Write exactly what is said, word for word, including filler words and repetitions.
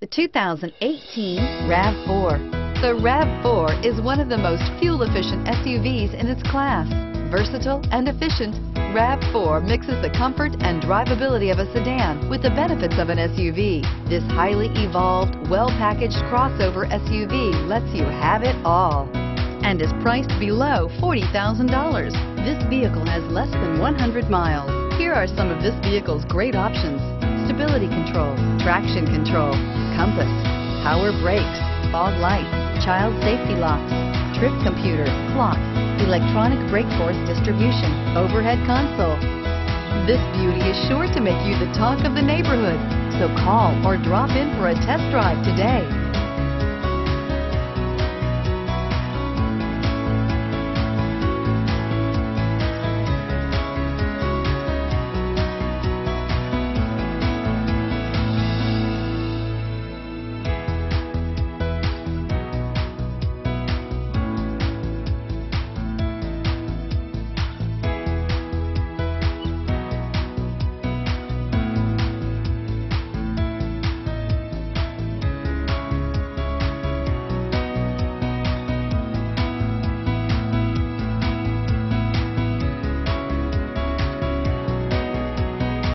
The two thousand eighteen RAV four. The RAV four is one of the most fuel-efficient S U Vs in its class. Versatile and efficient, RAV four mixes the comfort and drivability of a sedan with the benefits of an S U V. This highly evolved, well-packaged crossover S U V lets you have it all and is priced below forty thousand dollars. This vehicle has less than one hundred miles. Here are some of this vehicle's great options: stability control, traction control, compass, power brakes, fog lights, child safety locks, trip computer, clock, electronic brake force distribution, overhead console. This beauty is sure to make you the talk of the neighborhood, so call or drop in for a test drive today.